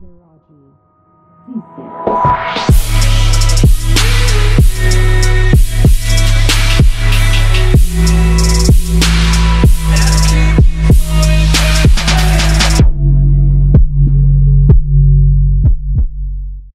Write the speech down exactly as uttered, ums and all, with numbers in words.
Zeraji.